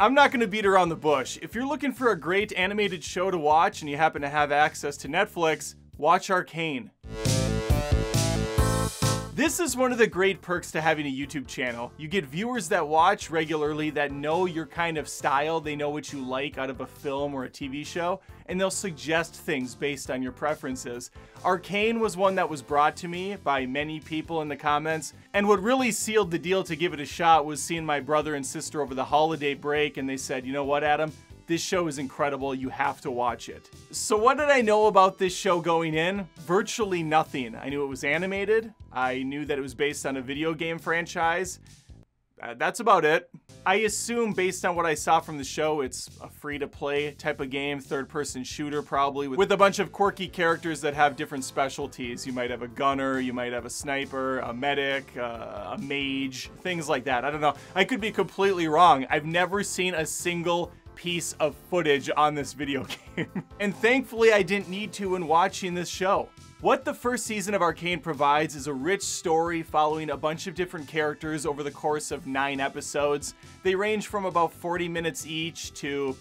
I'm not going to beat around the bush. If you're looking for a great animated show to watch and you happen to have access to Netflix, watch Arcane. This is one of the great perks to having a YouTube channel. You get viewers that watch regularly that know your kind of style, they know what you like out of a film or a TV show, and they'll suggest things based on your preferences. Arcane was one that was brought to me by many people in the comments, and what really sealed the deal to give it a shot was seeing my brother and sister over the holiday break, and they said, you know what, Adam? This show is incredible, you have to watch it. So what did I know about this show going in? Virtually nothing. I knew it was animated. I knew that it was based on a video game franchise. That's about it. I assume based on what I saw from the show, it's a free-to-play type of game, third-person shooter probably, with a bunch of quirky characters that have different specialties. You might have a gunner, you might have a sniper, a medic, a mage, things like that. I don't know. I could be completely wrong. I've never seen a single piece of footage on this video game. And thankfully I didn't need to when watching this show. What the first season of Arcane provides is a rich story following a bunch of different characters over the course of 9 episodes. They range from about 40 minutes each to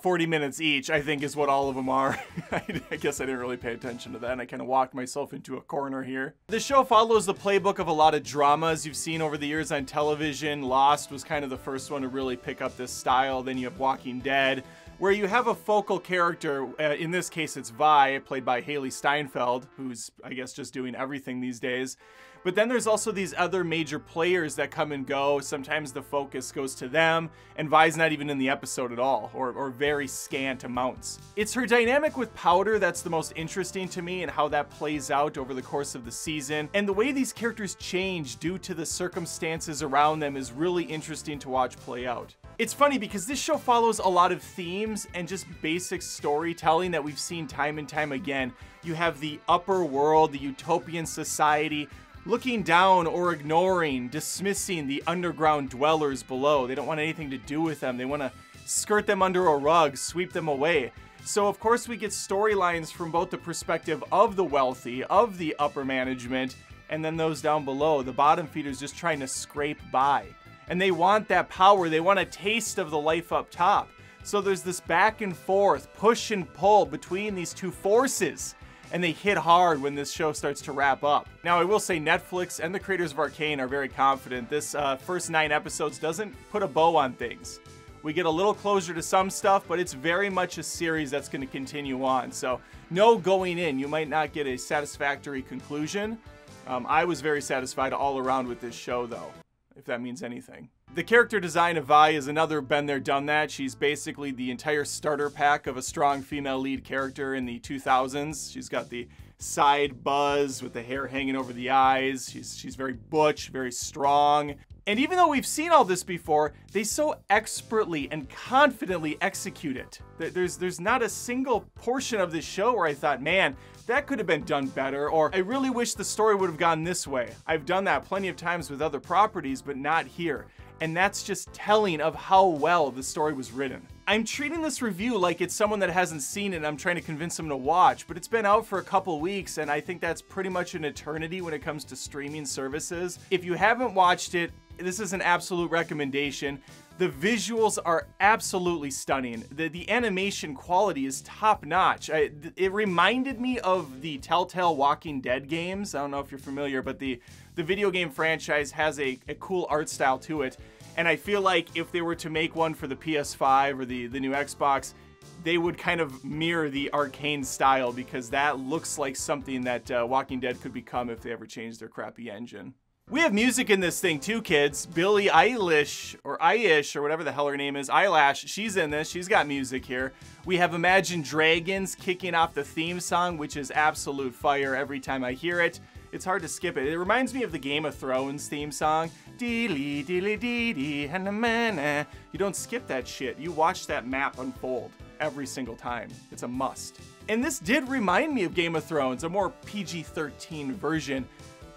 40 minutes each, I think is what all of them are. I guess I didn't really pay attention to that, and I kind of walked myself into a corner here. The show follows the playbook of a lot of dramas you've seen over the years on television. Lost was kind of the first one to really pick up this style. Then you have Walking Dead, where you have a focal character. In this case, it's Vi, played by Haley Steinfeld, who's, I guess, just doing everything these days. But then there's also these other major players that come and go. Sometimes the focus goes to them, and Vi's not even in the episode at all, or very scant amounts. It's her dynamic with Powder that's the most interesting to me, and how that plays out over the course of the season. And the way these characters change due to the circumstances around them is really interesting to watch play out. It's funny because this show follows a lot of themes and just basic storytelling that we've seen time and time again. You have the upper world, the utopian society, looking down or ignoring, dismissing the underground dwellers below. They don't want anything to do with them. They want to skirt them under a rug, sweep them away. So of course we get storylines from both the perspective of the wealthy, of the upper management, and then those down below, the bottom feeders just trying to scrape by. And they want that power, they want a taste of the life up top. So there's this back and forth, push and pull between these two forces. And they hit hard when this show starts to wrap up. Now, I will say Netflix and the creators of Arcane are very confident. This first 9 episodes doesn't put a bow on things. We get a little closure to some stuff, but it's very much a series that's going to continue on. So, no going in. You might not get a satisfactory conclusion. I was very satisfied all around with this show, though, if that means anything. The character design of Vi is another been there, done that. She's basically the entire starter pack of a strong female lead character in the 2000s. She's got the side buzz with the hair hanging over the eyes. She's very butch, very strong. And even though we've seen all this before, they so expertly and confidently execute it. There's not a single portion of this show where I thought, man, that could have been done better, or I really wish the story would have gone this way. I've done that plenty of times with other properties, but not here. And that's just telling of how well the story was written. I'm treating this review like it's someone that hasn't seen it and I'm trying to convince them to watch, but it's been out for a couple weeks and I think that's pretty much an eternity when it comes to streaming services. If you haven't watched it, this is an absolute recommendation. The visuals are absolutely stunning. The animation quality is top-notch. It reminded me of the Telltale Walking Dead games. I don't know if you're familiar, but the video game franchise has a cool art style to it. And I feel like if they were to make one for the PS5 or the new Xbox, they would kind of mirror the Arcane style, because that looks like something that Walking Dead could become if they ever changed their crappy engine. We have music in this thing too, kids. Billie Eilish, or Eilish, or whatever the hell her name is, Eyelash, she's in this, she's got music here. We have Imagine Dragons kicking off the theme song, which is absolute fire every time I hear it. It's hard to skip it. It reminds me of the Game of Thrones theme song. Deedly, deedly, deedly, and a man. You don't skip that shit. You watch that map unfold every single time. It's a must. And this did remind me of Game of Thrones, a more PG-13 version.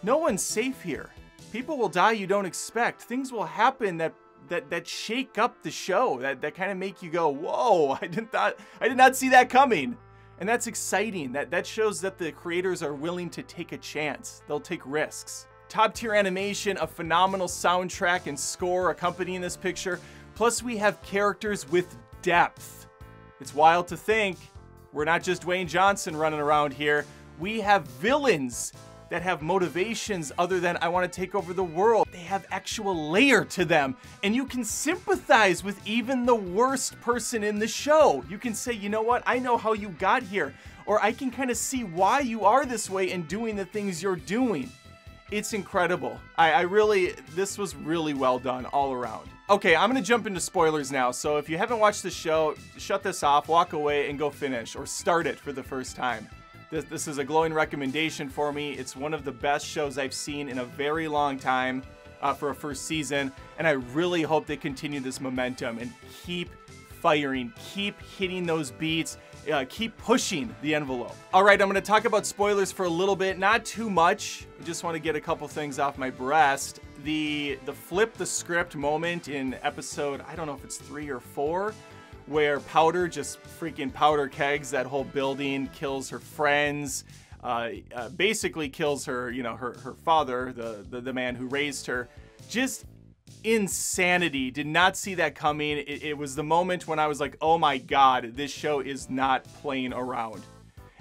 No one's safe here. People will die you don't expect. Things will happen that shake up the show, that kind of make you go, whoa, I did not see that coming. And that's exciting. That shows that the creators are willing to take a chance. They'll take risks. Top tier animation, a phenomenal soundtrack and score accompanying this picture. Plus, we have characters with depth. It's wild to think we're not just Dwayne Johnson running around here. We have villains that have motivations other than I want to take over the world. They have actual layer to them, and you can sympathize with even the worst person in the show. You can say, you know what, I know how you got here, or I can kind of see why you are this way and doing the things you're doing. It's incredible. This was really well done all around. Okay, I'm gonna jump into spoilers now, so if you haven't watched the show, shut this off, walk away, and go finish, or start it for the first time. This is a glowing recommendation for me. It's one of the best shows I've seen in a very long time for a first season, and I really hope they continue this momentum and keep firing, keep hitting those beats, keep pushing the envelope. All right, I'm gonna talk about spoilers for a little bit, not too much. I just wanna get a couple things off my breast. The flip the script moment in episode, I don't know if it's 3 or 4, where Powder just freaking powder kegs that whole building, kills her friends, basically kills her, you know, her father, the man who raised her. Just insanity. Did not see that coming. It was the moment when I was like, oh my God, this show is not playing around.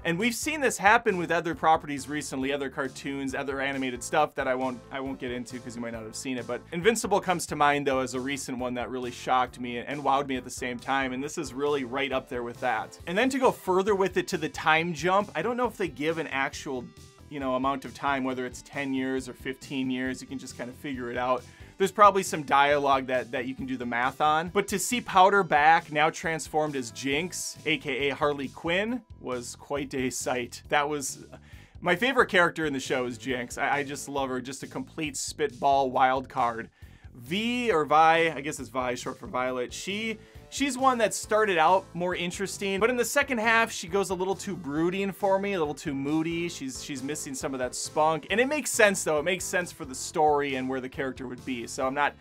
And we've seen this happen with other properties recently, other cartoons, other animated stuff that I won't get into because you might not have seen it. But Invincible comes to mind though as a recent one that really shocked me and wowed me at the same time. And this is really right up there with that. And then to go further with it to the time jump, I don't know if they give an actual, you know, amount of time, whether it's 10 years or 15 years, you can just kind of figure it out. There's probably some dialogue that you can do the math on. But to see Powder back, now transformed as Jinx, AKA Harley Quinn, was quite a sight. That was, my favorite character in the show is Jinx. I just love her, just a complete spitball wild card. Vi, I guess it's Vi, short for Violet. She's one that started out more interesting, but in the second half, she goes a little too brooding for me, a little too moody. She's missing some of that spunk, and it makes sense though. It makes sense for the story and where the character would be. So I'm not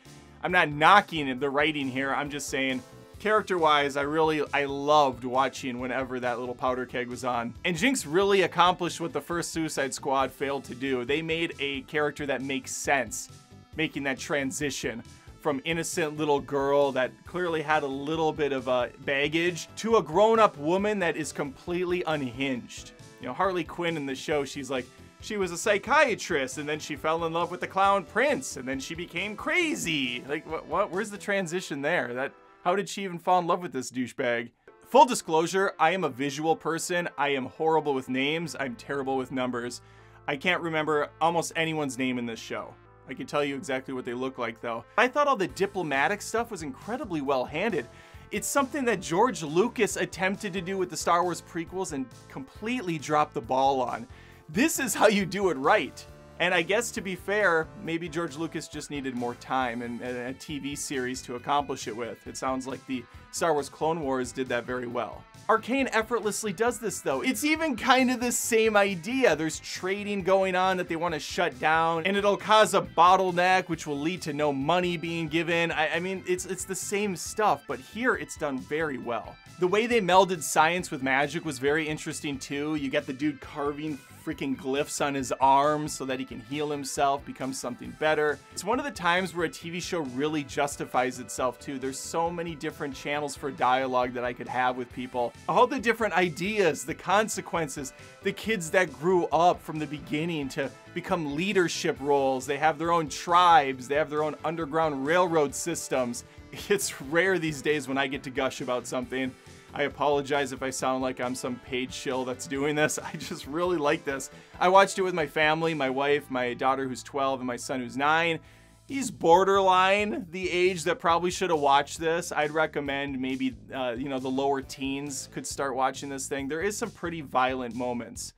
knocking the writing here. I'm just saying, character-wise, I loved watching whenever that little powder keg was on. And Jinx really accomplished what the first Suicide Squad failed to do. They made a character that makes sense, making that transition from innocent little girl that clearly had a little bit of a baggage to a grown-up woman that is completely unhinged. You know, Harley Quinn in the show, she's like, she was a psychiatrist and then she fell in love with the clown prince and then she became crazy. Like, what? Where's the transition there? How did she even fall in love with this douchebag? Full disclosure, I am a visual person. I am horrible with names. I'm terrible with numbers. I can't remember almost anyone's name in this show. I can tell you exactly what they look like though. I thought all the diplomatic stuff was incredibly well-handled. It's something that George Lucas attempted to do with the Star Wars prequels and completely dropped the ball on. This is how you do it right. And I guess to be fair, maybe George Lucas just needed more time and a TV series to accomplish it with. It sounds like the Star Wars Clone Wars did that very well. Arcane effortlessly does this though. It's even kind of the same idea. There's trading going on that they want to shut down and it'll cause a bottleneck which will lead to no money being given. I mean, it's the same stuff, but here it's done very well. The way they melded science with magic was very interesting too. You get the dude carving freaking glyphs on his arm so that he can heal himself, become something better. It's one of the times where a TV show really justifies itself too. There's so many different channels for dialogue that I could have with people. All the different ideas, the consequences, the kids that grew up from the beginning to become leadership roles. They have their own tribes. They have their own underground railroad systems. It's rare these days when I get to gush about something. I apologize if I sound like I'm some paid shill that's doing this. I just really like this. I watched it with my family, my wife, my daughter who's 12, and my son who's 9. He's borderline the age that probably should have watched this. I'd recommend maybe, you know, the lower teens could start watching this thing. There is some pretty violent moments.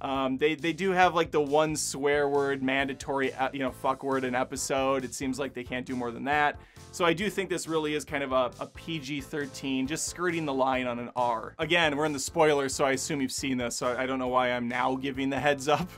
They do have like the one swear word mandatory, you know, fuck word an episode. It seems like they can't do more than that. So I do think this really is kind of a PG-13, just skirting the line on an R. Again, we're in the spoilers, so I assume you've seen this. So I don't know why I'm now giving the heads up,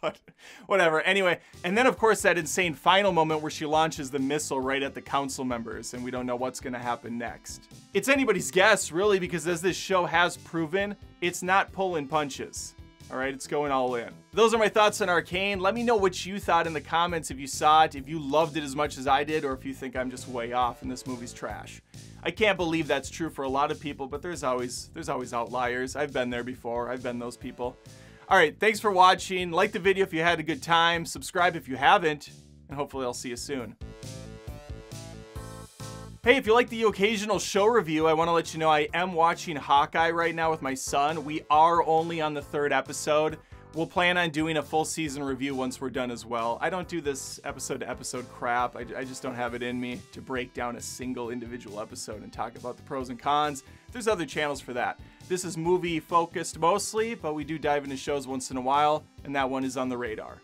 but whatever. Anyway, and then of course that insane final moment where she launches the missile right at the council members and we don't know what's gonna happen next. It's anybody's guess really, because as this show has proven, it's not pulling punches. All right, it's going all in. Those are my thoughts on Arcane. Let me know what you thought in the comments, if you saw it, if you loved it as much as I did, or if you think I'm just way off and this movie's trash. I can't believe that's true for a lot of people, but there's always outliers. I've been there before. I've been those people. All right, thanks for watching. Like the video if you had a good time. Subscribe if you haven't, and hopefully I'll see you soon. Hey, if you like the occasional show review, I want to let you know I am watching Hawkeye right now with my son. We are only on the 3rd episode. We'll plan on doing a full season review once we're done as well. I don't do this episode-to-episode crap. I just don't have it in me to break down a single individual episode and talk about the pros and cons. There's other channels for that. This is movie-focused mostly, but we do dive into shows once in a while, and that one is on the radar.